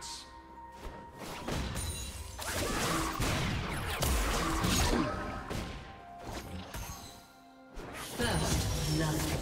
Records. First love.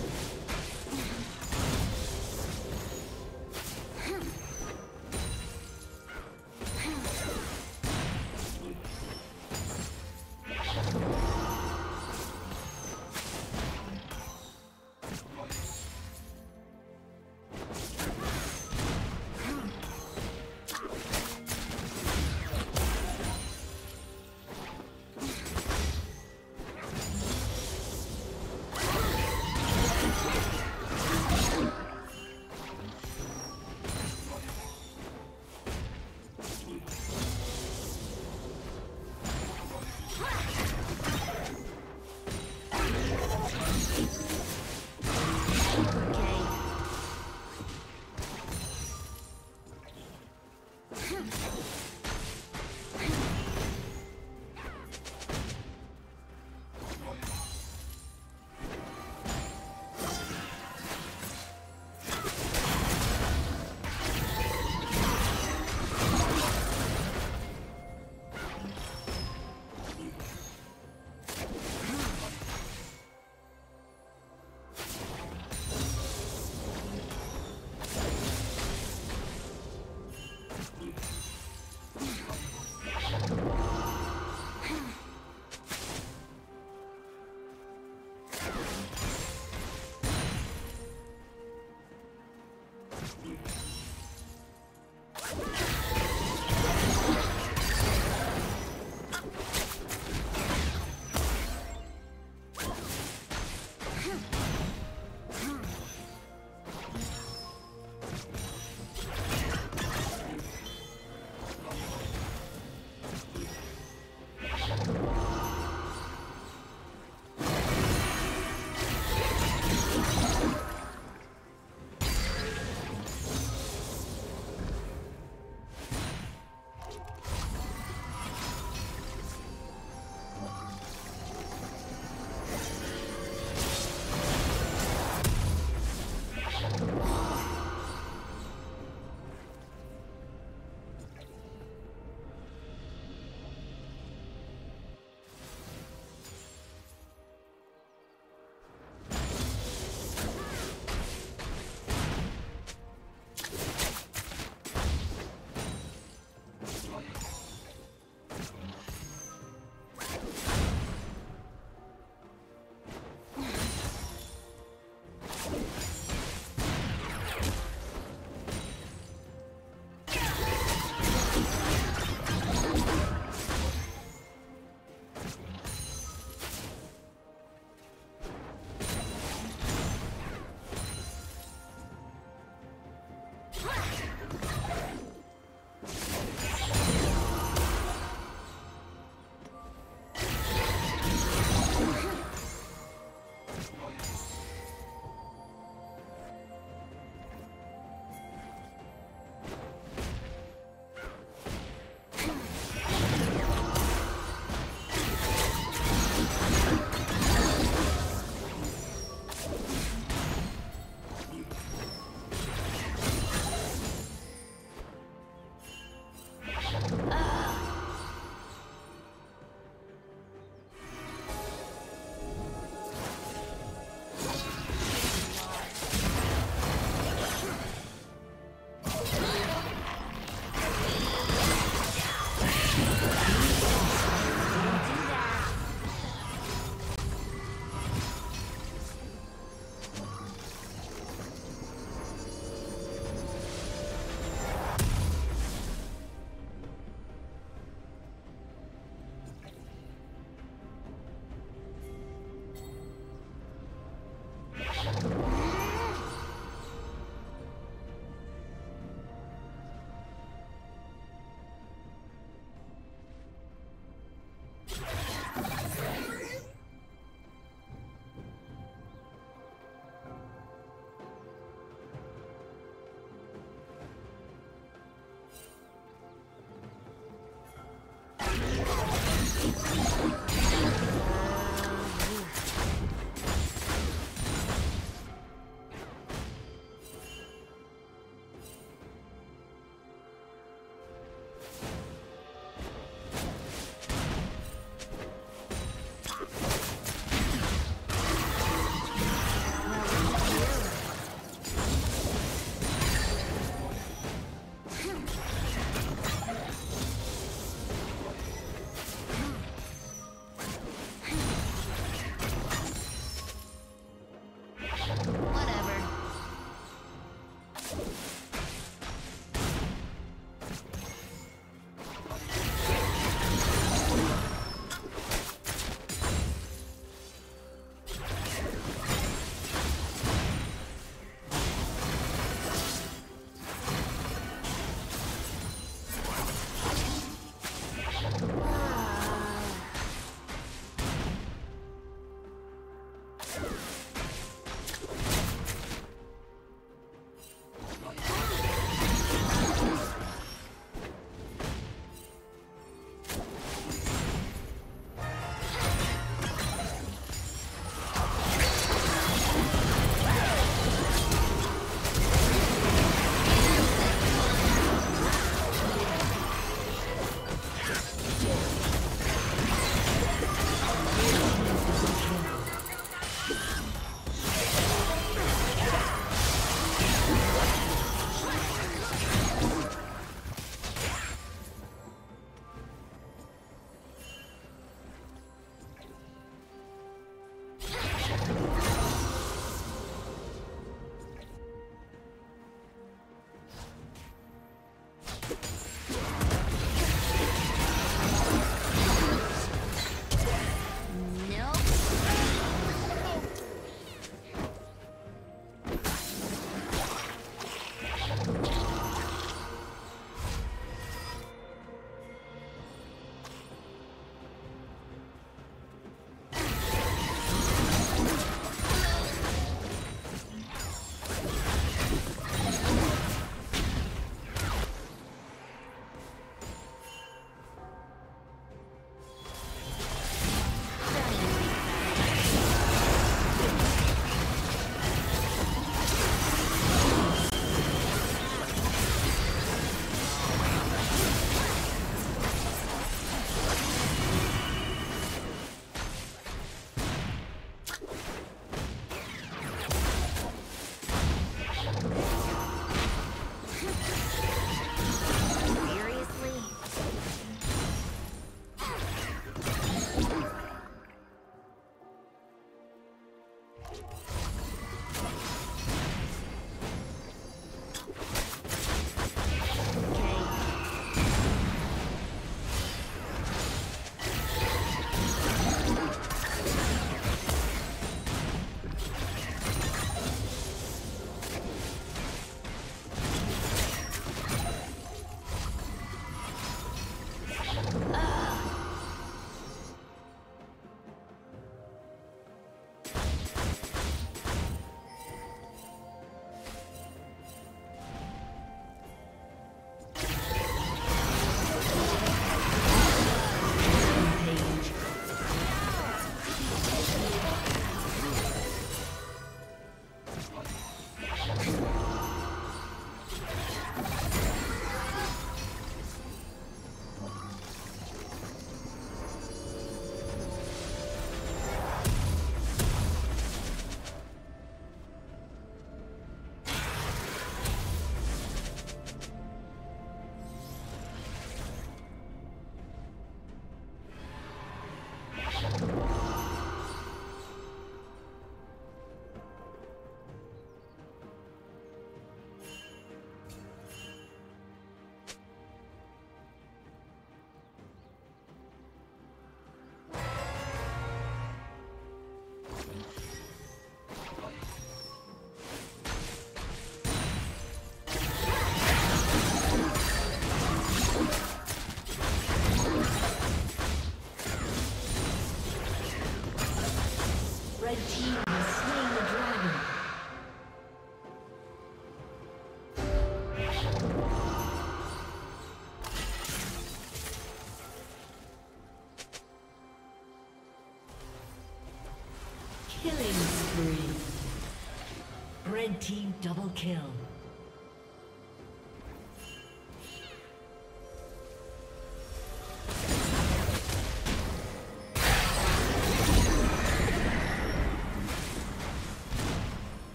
double kill.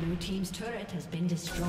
Blue team's turret has been destroyed.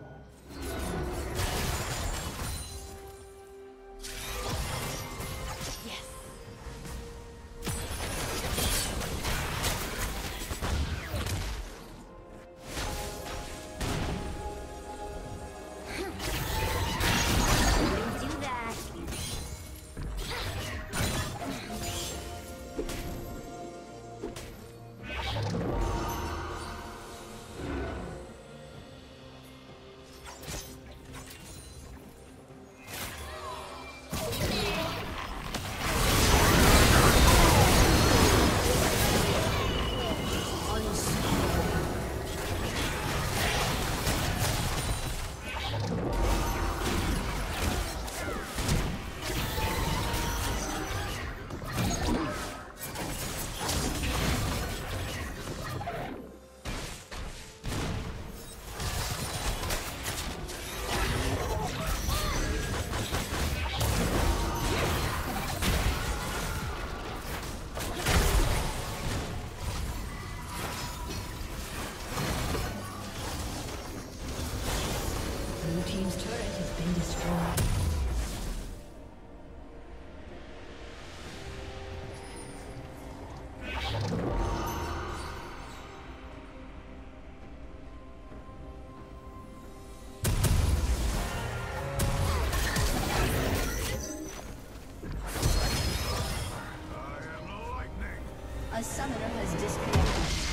A summoner has disconnected.